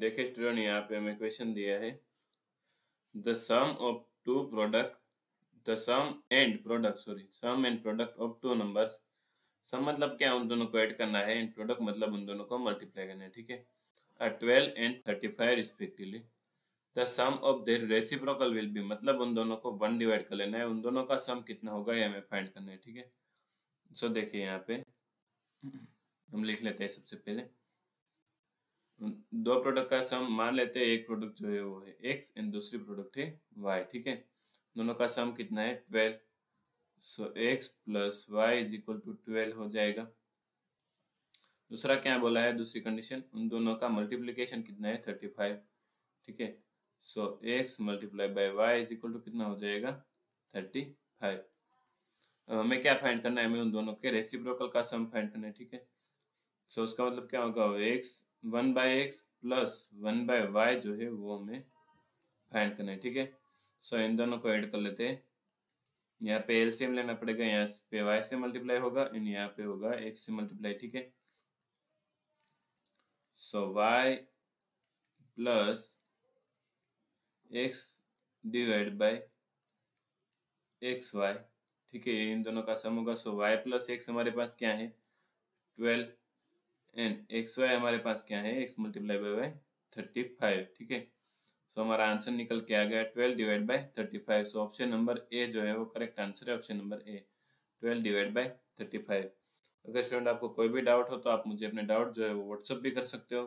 देखिए स्टूडेंट, यहाँ पे हमें क्वेश्चन दिया है the sum and product of two numbers. Sum मतलब क्या, उन दोनों को ऐड करना है, एंड प्रोडक्ट मतलब उन दोनों को मल्टीप्लाई करना है, ठीक है। Are 12 and 35 respectively. The sum of their reciprocal will be, मतलब उन दोनों को 1 डिवाइड कर लेना है, उन दोनों का सम कितना होगा ये हमें फाइंड करना है, ठीक है। सो देखिए यहाँ पे हम लिख लेते हैं सबसे पहले दो प्रोडक्ट का सम, मान लेते हैं एक प्रोडक्ट जो है वो है एक्स एंड दूसरी प्रोडक्ट है वाई, ठीक है। दोनों का सम कितना है 12, so x plus Y is equal to 12 हो जाएगा। दूसरा क्या बोला है, दूसरी कंडीशन, उन दोनों का मल्टीप्लीकेशन कितना है 35, ठीक है। So x multiply by y is equal to कितना हो जाएगा 35। हमें क्या फाइंड करना है, हमें उन दोनों के रेसिप्रोकल का सम फाइंड करना है, ठीक है। सो उसका मतलब क्या होगा, एक्स 1/x प्लस 1/y जो है वो हमें फाइंड करना है, ठीक है। सो इन दोनों को ऐड कर लेते हैं, यहाँ पे एलसीएम लेना पड़ेगा, यहाँ पे y से मल्टीप्लाई होगा एंड यहाँ पे होगा x से मल्टीप्लाई, ठीक है। So y plus x divide by xy, ठीक है, इन दोनों का सम होगा। सो y प्लस x हमारे पास क्या है 12 एंड एक्स वाई हमारे पास क्या है एक्स मल्टीप्लाई बाई वाई 35, ठीक है। सो हमारा आंसर निकल के आ गया 12 divide by 35। So option number A जो है वो करेक्ट आंसर है, option number A 12 divide by 35। अगर स्टूडेंट आपको कोई भी डाउट हो तो आप मुझे अपने डाउट जो है वो व्हाट्सअप भी कर सकते हो।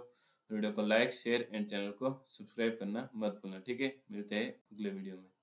वीडियो को लाइक शेयर एंड चैनल को सब्सक्राइब करना मत भूलना, ठीक है। मिलते हैं अगले वीडियो में।